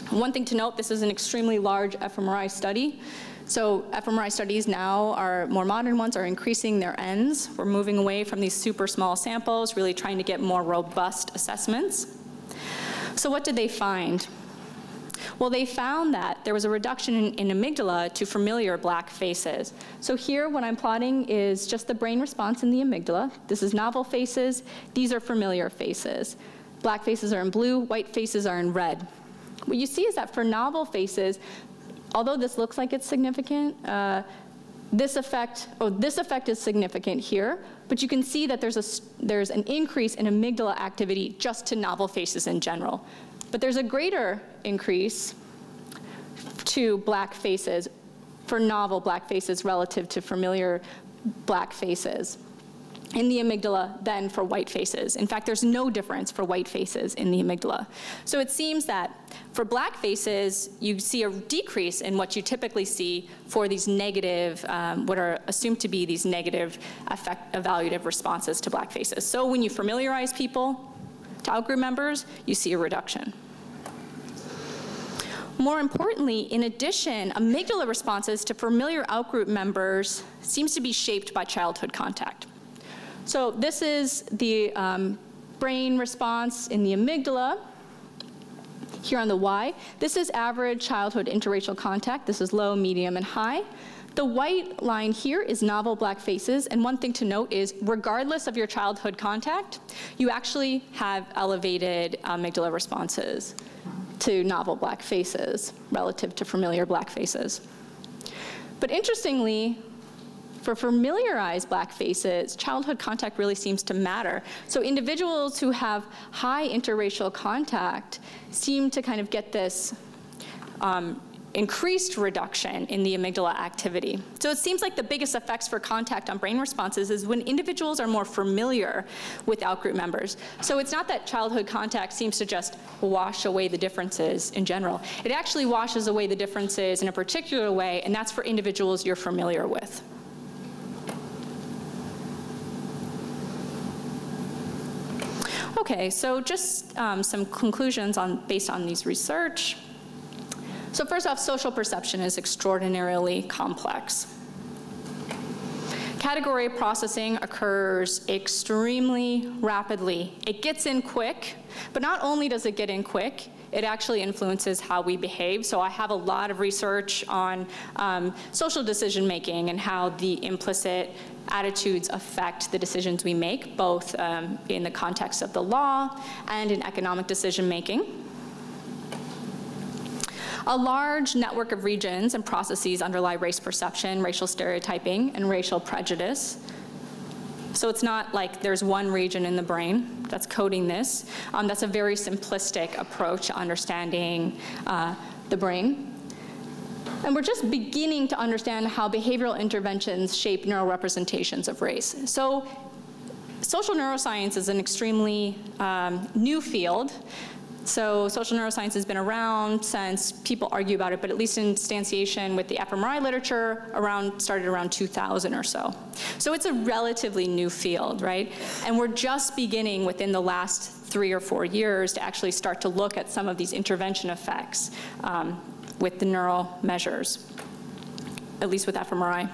One thing to note, this is an extremely large fMRI study. So fMRI studies now, are more modern ones, are increasing their ends. We're moving away from these super small samples, really trying to get more robust assessments. So what did they find? Well, they found that there was a reduction in amygdala to familiar black faces. So here, what I'm plotting is just the brain response in the amygdala. This is novel faces. These are familiar faces. Black faces are in blue. White faces are in red. What you see is that for novel faces, although this looks like it's significant, this effect is significant here. But you can see that there's an increase in amygdala activity just to novel faces in general. But there's a greater increase to black faces, for novel black faces relative to familiar black faces in the amygdala than for white faces. In fact, there's no difference for white faces in the amygdala. So it seems that for black faces, you see a decrease in what you typically see for these negative, what are assumed to be these negative evaluative responses to black faces. So when you familiarize people to outgroup members, you see a reduction. More importantly, in addition, amygdala responses to familiar outgroup members seems to be shaped by childhood contact. So this is the brain response in the amygdala, here on the Y. This is average childhood interracial contact. This is low, medium, and high. The white line here is novel black faces, and one thing to note is regardless of your childhood contact, you actually have elevated amygdala responses to novel black faces relative to familiar black faces. But interestingly, for familiarized black faces, childhood contact really seems to matter. So individuals who have high interracial contact seem to kind of get this increased reduction in the amygdala activity. So it seems like the biggest effects for contact on brain responses is when individuals are more familiar with outgroup members. So it's not that childhood contact seems to just wash away the differences in general. It actually washes away the differences in a particular way, and that's for individuals you're familiar with. Okay, so just some conclusions based on these research. So first off, social perception is extraordinarily complex. Category processing occurs extremely rapidly. It gets in quick, but not only does it get in quick, it actually influences how we behave. So I have a lot of research on social decision making and how the implicit attitudes affect the decisions we make, both in the context of the law and in economic decision making. A large network of regions and processes underlie race perception, racial stereotyping, and racial prejudice. So it's not like there's one region in the brain that's coding this. That's a very simplistic approach to understanding the brain. And we're just beginning to understand how behavioral interventions shape neural representations of race. So social neuroscience is an extremely new field. So social neuroscience has been around since people argue about it, but at least in instantiation with the fMRI literature started around 2000 or so. So it's a relatively new field, right? And we're just beginning within the last 3 or 4 years to actually start to look at some of these intervention effects with the neural measures, at least with fMRI.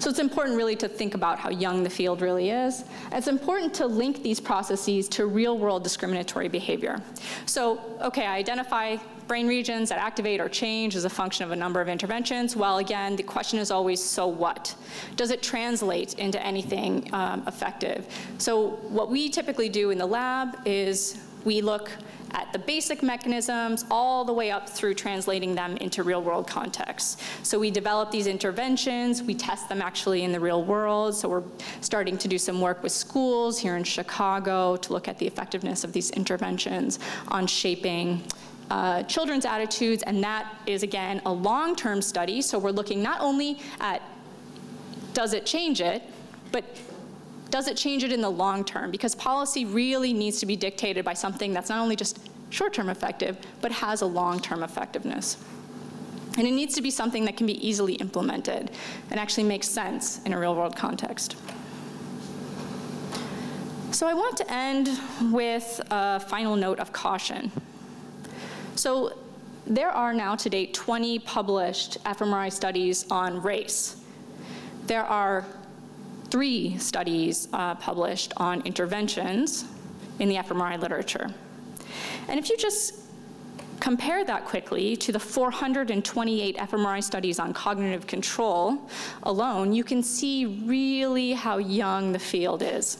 So it's important really to think about how young the field really is. It's important to link these processes to real-world discriminatory behavior. So, okay, I identify brain regions that activate or change as a function of a number of interventions. Well, again, the question is always, so what? Does it translate into anything effective? So what we typically do in the lab is we look at the basic mechanisms all the way up through translating them into real-world contexts. So we develop these interventions, we test them actually in the real world, so we're starting to do some work with schools here in Chicago to look at the effectiveness of these interventions on shaping children's attitudes, and that is, again, a long-term study, so we're looking not only at does it change it, but does it change it in the long term? Because policy really needs to be dictated by something that's not only just short-term effective, but has a long-term effectiveness. And it needs to be something that can be easily implemented and actually makes sense in a real-world context. So I want to end with a final note of caution. So there are now to date 20 published fMRI studies on race. There are 3 studies published on interventions in the fMRI literature. And if you just compare that quickly to the 428 fMRI studies on cognitive control alone, you can see really how young the field is.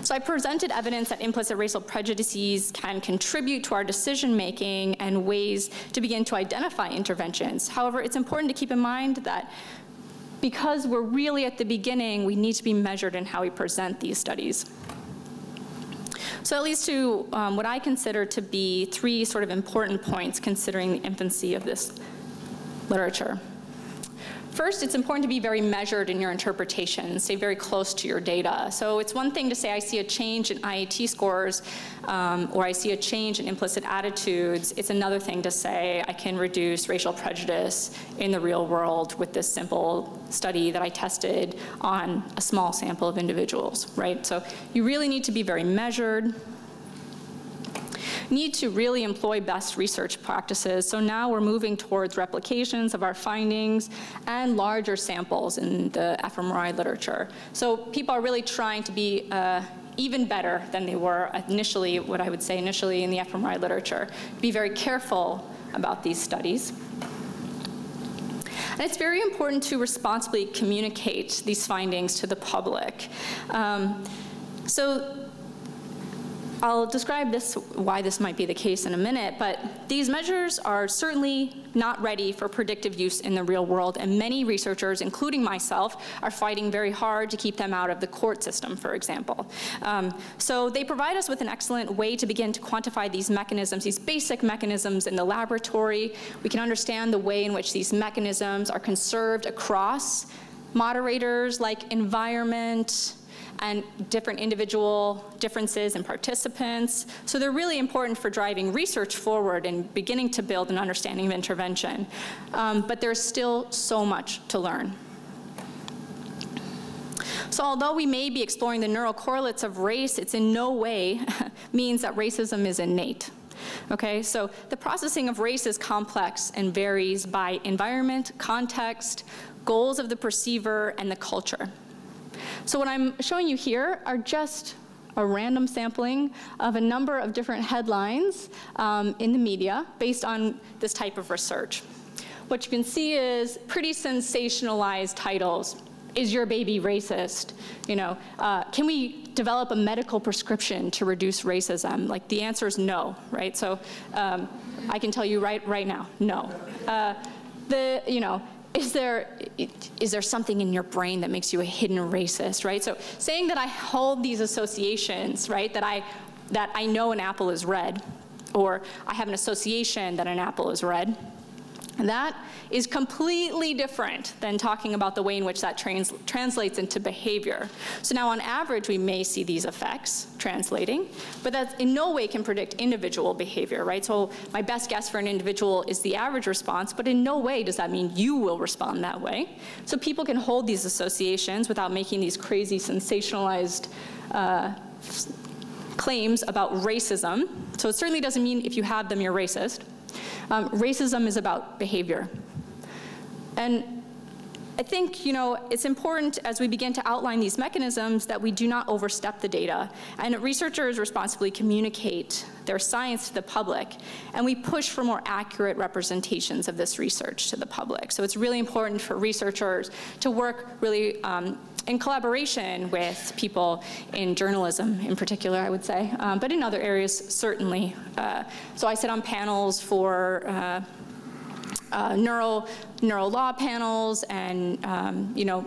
So I presented evidence that implicit racial prejudices can contribute to our decision-making and ways to begin to identify interventions. However, it's important to keep in mind that because we're really at the beginning, we need to be measured in how we present these studies. So that leads to what I consider to be three sort of important points considering the infancy of this literature. First, it's important to be very measured in your interpretation, stay very close to your data. So it's one thing to say I see a change in IAT scores or I see a change in implicit attitudes. It's another thing to say I can reduce racial prejudice in the real world with this simple study that I tested on a small sample of individuals, right? So you really need to be very measured. Need to really employ best research practices. So now we're moving towards replications of our findings and larger samples in the fMRI literature. So people are really trying to be even better than they were initially, what I would say initially in the fMRI literature. Be very careful about these studies. And it's very important to responsibly communicate these findings to the public. So I'll describe this, why this might be the case in a minute, but these measures are certainly not ready for predictive use in the real world, and many researchers, including myself, are fighting very hard to keep them out of the court system, for example. So they provide us with an excellent way to begin to quantify these mechanisms, these basic mechanisms in the laboratory. We can understand the way in which these mechanisms are conserved across moderators like environment, and different individual differences in participants. So they're really important for driving research forward and beginning to build an understanding of intervention. But there's still so much to learn. So although we may be exploring the neural correlates of race, it's in no way means that racism is innate. Okay, so the processing of race is complex and varies by environment, context, goals of the perceiver, and the culture. So what I'm showing you here are just a random sampling of a number of different headlines in the media based on this type of research. What you can see is pretty sensationalized titles. Is your baby racist? You know, can we develop a medical prescription to reduce racism? Like the answer is no, right? So I can tell you right now, no. You know. Is there something in your brain that makes you a hidden racist, right? So saying that I hold these associations, right, that I know an apple is red, or I have an association that an apple is red, that is completely different than talking about the way in which that translates into behavior. So now on average, we may see these effects translating, but that in no way can predict individual behavior, right? So my best guess for an individual is the average response, but in no way does that mean you will respond that way. So people can hold these associations without making these crazy sensationalized claims about racism. So it certainly doesn't mean if you have them, you're racist. Racism is about behavior. And I think, you know, it's important as we begin to outline these mechanisms that we do not overstep the data, and that researchers responsibly communicate their science to the public, and we push for more accurate representations of this research to the public. So it's really important for researchers to work really in collaboration with people in journalism in particular, I would say, but in other areas certainly. So I sit on panels for neural law panels, and you know,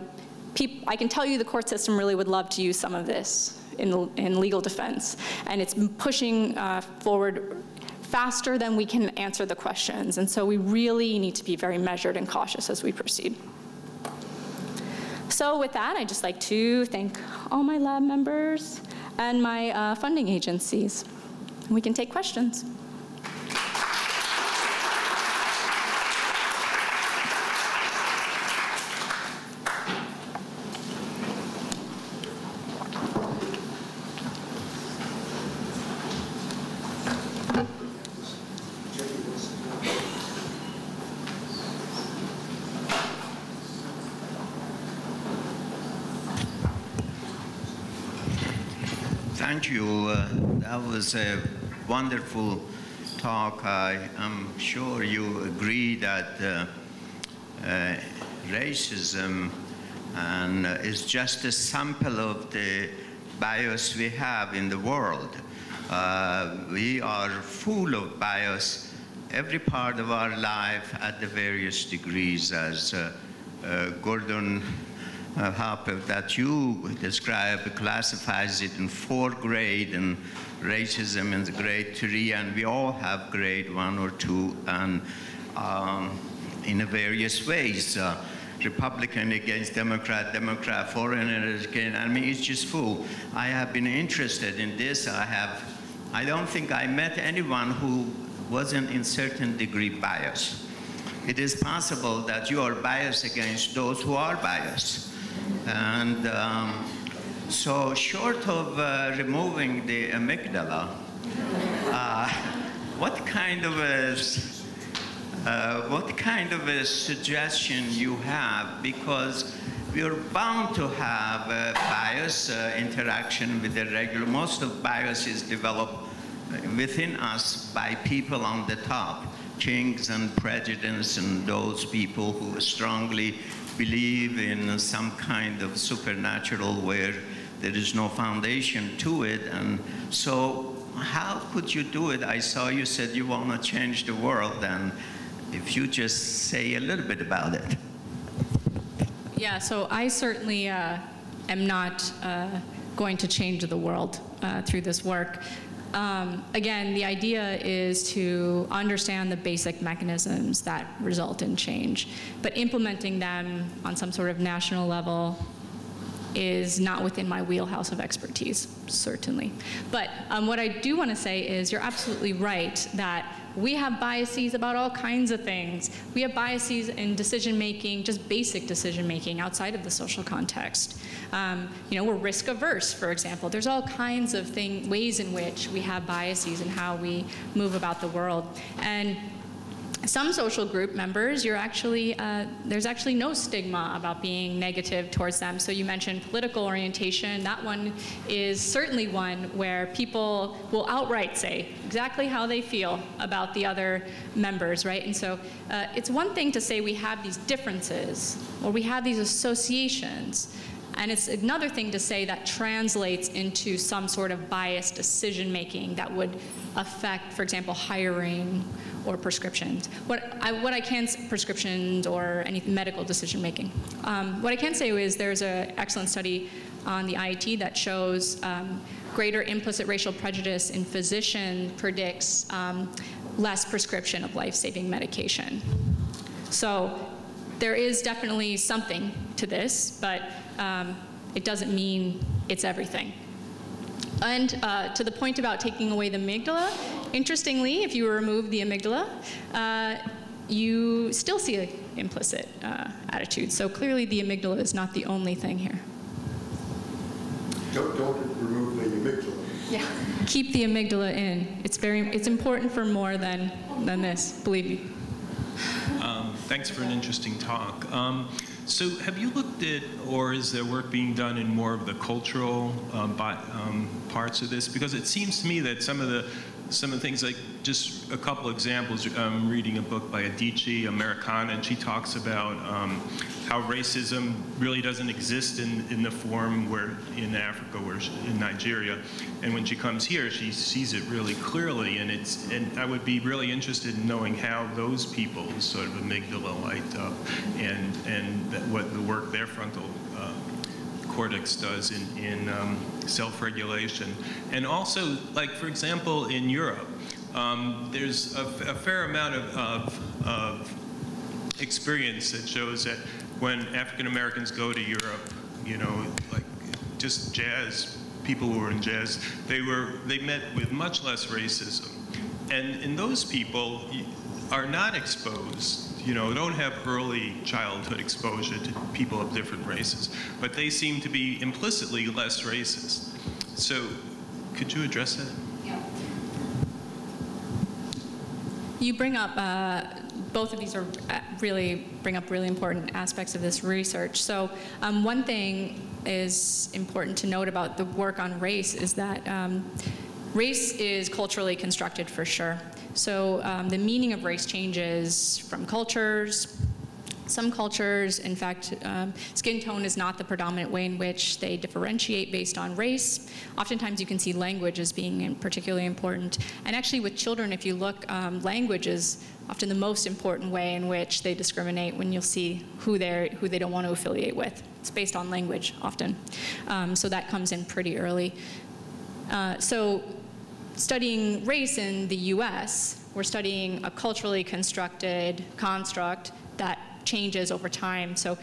I can tell you the court system really would love to use some of this in legal defense, and it's pushing forward faster than we can answer the questions, and so we really need to be very measured and cautious as we proceed. So with that, I'd just like to thank all my lab members and my funding agencies. We can take questions. That was a wonderful talk. I am sure you agree that racism is just a sample of the bias we have in the world. We are full of bias every part of our life at the various degrees, as Gordon Harper, that you describe classifies it in 4th grade and racism in the grade 3, and we all have grade 1 or 2 and in various ways. Republican against Democrat, Democrat, foreigners against, I mean, it's just full. I have been interested in this. I don't think I met anyone who wasn't in certain degree biased. It is possible that you are biased against those who are biased. And so short of removing the amygdala, what kind of a suggestion you have, because we are bound to have bias interaction with the regular. Most of bias is developed within us by people on the top, kings and presidents and those people who strongly believe in some kind of supernatural where there is no foundation to it. And so how could you do it? I saw you said you want to change the world, and if you just say a little bit about it. Yeah, so I certainly am not going to change the world through this work. Again, the idea is to understand the basic mechanisms that result in change, but implementing them on some sort of national level is not within my wheelhouse of expertise, certainly. But what I do want to say is you're absolutely right that we have biases about all kinds of things. We have biases in decision-making, just basic decision-making outside of the social context. You know, we're risk-averse, for example. There's all kinds of ways in which we have biases in how we move about the world. And some social group members, you're actually, there's actually no stigma about being negative towards them. So you mentioned political orientation. That one is certainly one where people will outright say exactly how they feel about the other members, right? And so it's one thing to say we have these differences or we have these associations. And it's another thing to say that translates into some sort of biased decision-making that would affect, for example, hiring or prescriptions. Prescriptions or any medical decision-making. What I can say is there's an excellent study on the IET that shows greater implicit racial prejudice in physician predicts less prescription of life-saving medication. So there is definitely something to this, but it doesn't mean it's everything. And to the point about taking away the amygdala, interestingly, if you remove the amygdala, you still see an implicit attitude. So clearly the amygdala is not the only thing here. Don't remove the amygdala. Yeah, keep the amygdala in. It's important for more than this, believe me. Thanks for an interesting talk. So have you looked at, or is there work being done in more of the cultural parts of this? Because it seems to me that some of the things, like just a couple examples, I'm reading a book by Adichie, Americanah, and she talks about how racism really doesn't exist in the form where in Africa, where in Nigeria, and when she comes here, she sees it really clearly. And it's, and I would be really interested in knowing how those people sort of amygdala light up, and that, what the work their frontal cortex does in self-regulation. And also, like, for example, in Europe, there's a fair amount of experience that shows that when African Americans go to Europe, you know, like just jazz, people who were in jazz, they met with much less racism. And those people are not exposed, you know, don't have early childhood exposure to people of different races, but they seem to be implicitly less racist. So could you address that? Yeah. You bring up, both of these are really important aspects of this research. So one thing is important to note about the work on race is that race is culturally constructed for sure. So the meaning of race changes from cultures. Some cultures, in fact, skin tone is not the predominant way in which they differentiate based on race. Oftentimes you can see language as being particularly important. And actually with children, if you look, language is often the most important way in which they discriminate when you'll see who they don't want to affiliate with. It's based on language often. So that comes in pretty early. So studying race in the US, we're studying a culturally constructed construct that changes over time. So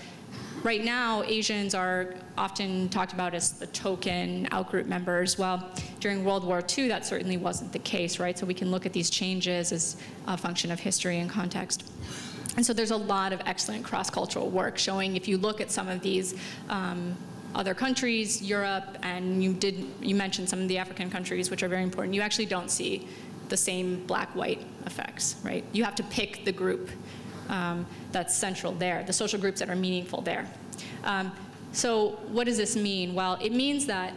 right now, Asians are often talked about as the token outgroup members. Well, during World War II, that certainly wasn't the case, right? So we can look at these changes as a function of history and context. And so there's a lot of excellent cross-cultural work showing if you look at some of these other countries, Europe, and you mentioned some of the African countries, which are very important, you actually don't see the same black-white effects, right? You have to pick the group that's central there, the social groups that are meaningful there. So what does this mean? Well, it means that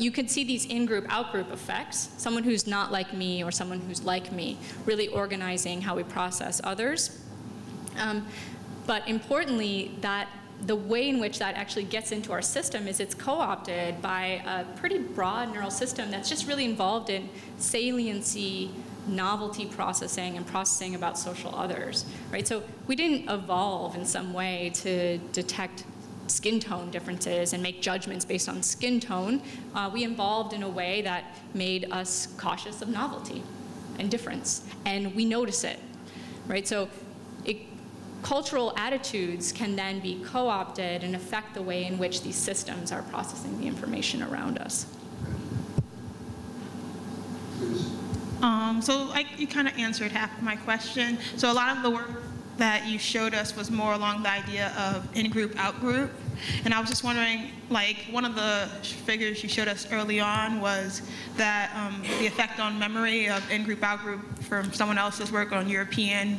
you can see these in-group, out-group effects. Someone who's not like me or someone who's like me, really organizing how we process others. But importantly, that the way in which that actually gets into our system is it's co-opted by a pretty broad neural system that's just really involved in saliency, novelty processing, and processing about social others, right? So we didn't evolve in some way to detect skin tone differences and make judgments based on skin tone. We evolved in a way that made us cautious of novelty and difference, and we notice it, right? So cultural attitudes can then be co-opted and affect the way in which these systems are processing the information around us. You kind of answered half of my question. So a lot of the work that you showed us was more along the idea of in-group, out-group. And I was just wondering, like, one of the figures you showed us early on was that the effect on memory of in-group, out-group from someone else's work on European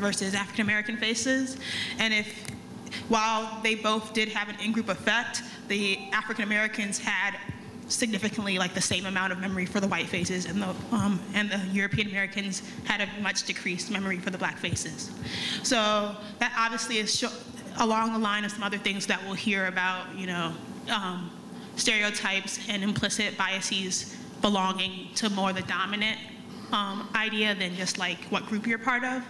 versus African-American faces. And if, while they both did have an in-group effect, the African-Americans had significantly like the same amount of memory for the white faces, and the European Americans had a much decreased memory for the black faces. So that obviously is along the line of some other things that we'll hear about, you know, stereotypes and implicit biases belonging to more the dominant idea than just like what group you're part of.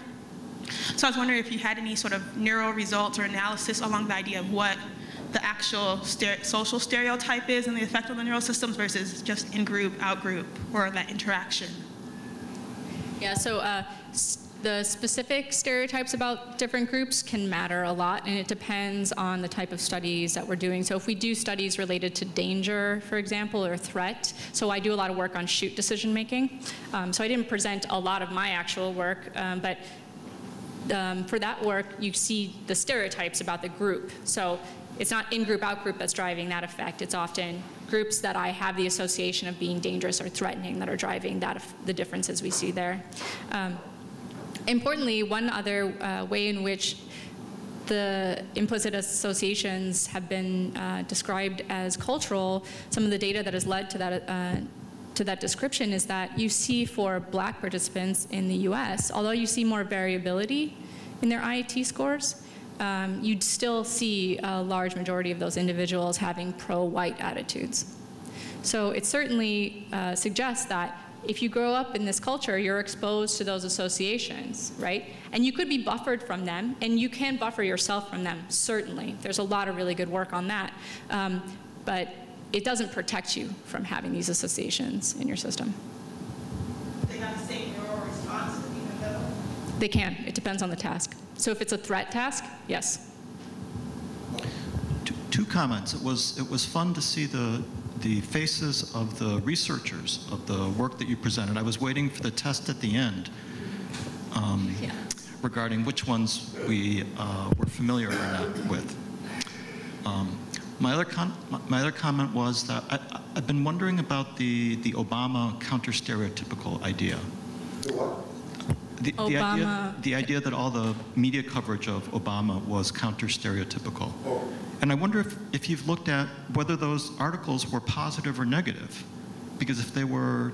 So I was wondering if you had any sort of neural results or analysis along the idea of what the actual social stereotype is and the effect on the neural systems versus just in-group, out-group, or that interaction. Yeah, so the specific stereotypes about different groups can matter a lot, and it depends on the type of studies that we're doing. So if we do studies related to danger, for example, or threat, so I do a lot of work on shoot decision-making. So I didn't present a lot of my actual work, but for that work, you see the stereotypes about the group. So it's not in-group, out-group that's driving that effect. It's often groups that I have the association of being dangerous or threatening that are driving that the differences we see there. Importantly, one other way in which the implicit associations have been described as cultural, some of the data that has led to that description is that you see for black participants in the US, although you see more variability in their IET scores, you'd still see a large majority of those individuals having pro-white attitudes. So it certainly suggests that if you grow up in this culture, you're exposed to those associations, right? And you could be buffered from them, and you can buffer yourself from them, certainly. There's a lot of really good work on that. But it doesn't protect you from having these associations in your system. They have the same neural response even though? They can. It depends on the task. So if it's a threat task, yes. Two comments. It was fun to see the faces of the researchers of the work that you presented. I was waiting for the test at the end regarding which ones we were familiar or not with. My other comment was that I've been wondering about the Obama counter-stereotypical idea. The idea that all the media coverage of Obama was counter-stereotypical. And I wonder if you've looked at whether those articles were positive or negative. Because if they were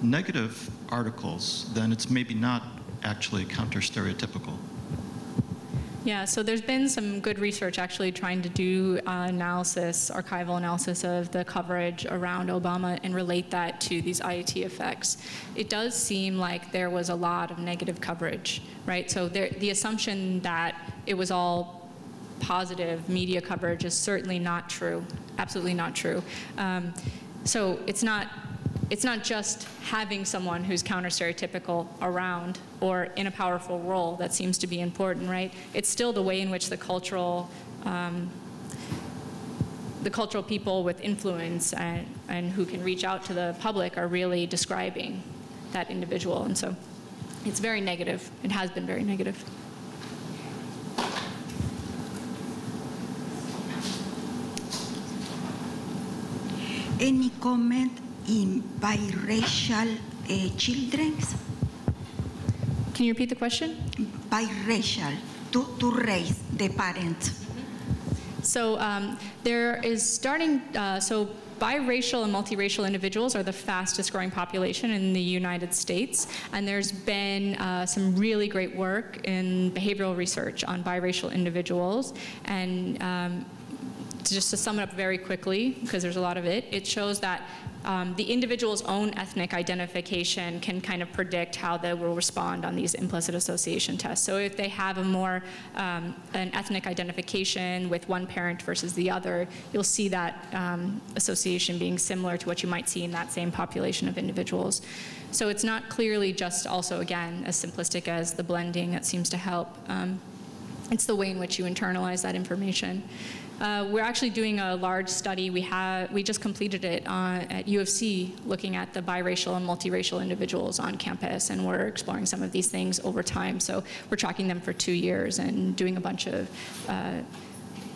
negative articles, then it's maybe not actually counter-stereotypical. Yeah, so there's been some good research actually trying to do archival analysis of the coverage around Obama and relate that to these IET effects. It does seem like there was a lot of negative coverage, right? So the assumption that it was all positive media coverage is certainly not true, absolutely not true. So it's not just having someone who's counter-stereotypical around or in a powerful role that seems to be important, right? It's still the way in which the cultural people with influence and who can reach out to the public are really describing that individual. And so it's very negative. It has been very negative. Any comment in biracial children? Can you repeat the question? Biracial, to raise the parents. Mm-hmm. So there is starting, so biracial and multiracial individuals are the fastest growing population in the United States. And there's been some really great work in behavioral research on biracial individuals. And just to sum it up very quickly, because there's a lot of it, it shows that the individual's own ethnic identification can kind of predict how they will respond on these implicit association tests. So if they have a more, an ethnic identification with one parent versus the other, you'll see that association being similar to what you might see in that same population of individuals. So it's not clearly just also, again, as simplistic as the blending that seems to help. It's the way in which you internalize that information. We're actually doing a large study. We just completed it at U of C, looking at the biracial and multiracial individuals on campus, and we're exploring some of these things over time. So we're tracking them for 2 years and doing a bunch of,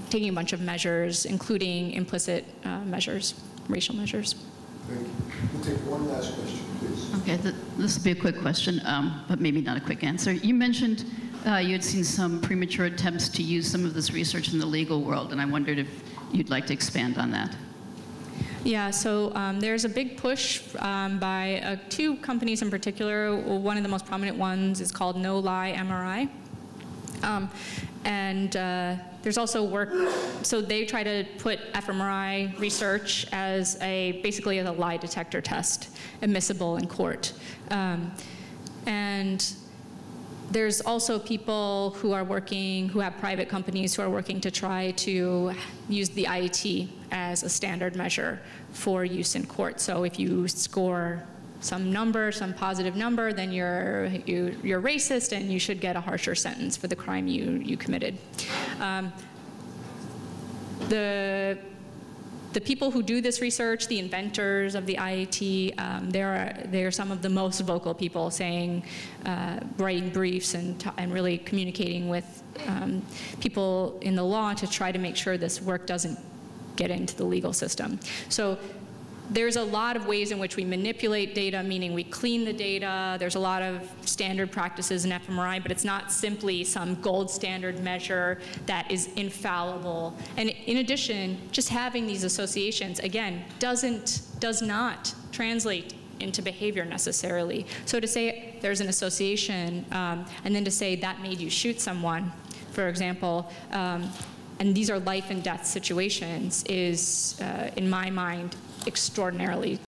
taking a bunch of measures, including implicit measures, racial measures. Thank you. We'll take one last question, please. Okay, this will be a quick question, but maybe not a quick answer. You mentioned you had seen some premature attempts to use some of this research in the legal world, and I wondered if you'd like to expand on that. Yeah, so there's a big push by two companies in particular. One of the most prominent ones is called No Lie MRI. There's also work, so they try to put fMRI research as a, basically as a lie detector test, admissible in court. There's also people who are working, who have private companies who are working to try to use the IET as a standard measure for use in court. So if you score some number, some positive number, then you're racist and you should get a harsher sentence for the crime you committed. The people who do this research, the inventors of the IET, they are some of the most vocal people saying, writing briefs and really communicating with people in the law to try to make sure this work doesn't get into the legal system. So there's a lot of ways in which we manipulate data, meaning we clean the data. There's a lot of standard practices in fMRI, but it's not simply some gold standard measure that is infallible. And in addition, just having these associations, again, does not translate into behavior necessarily. So to say there's an association, and then to say that made you shoot someone, for example, and these are life and death situations, is, in my mind, extraordinarily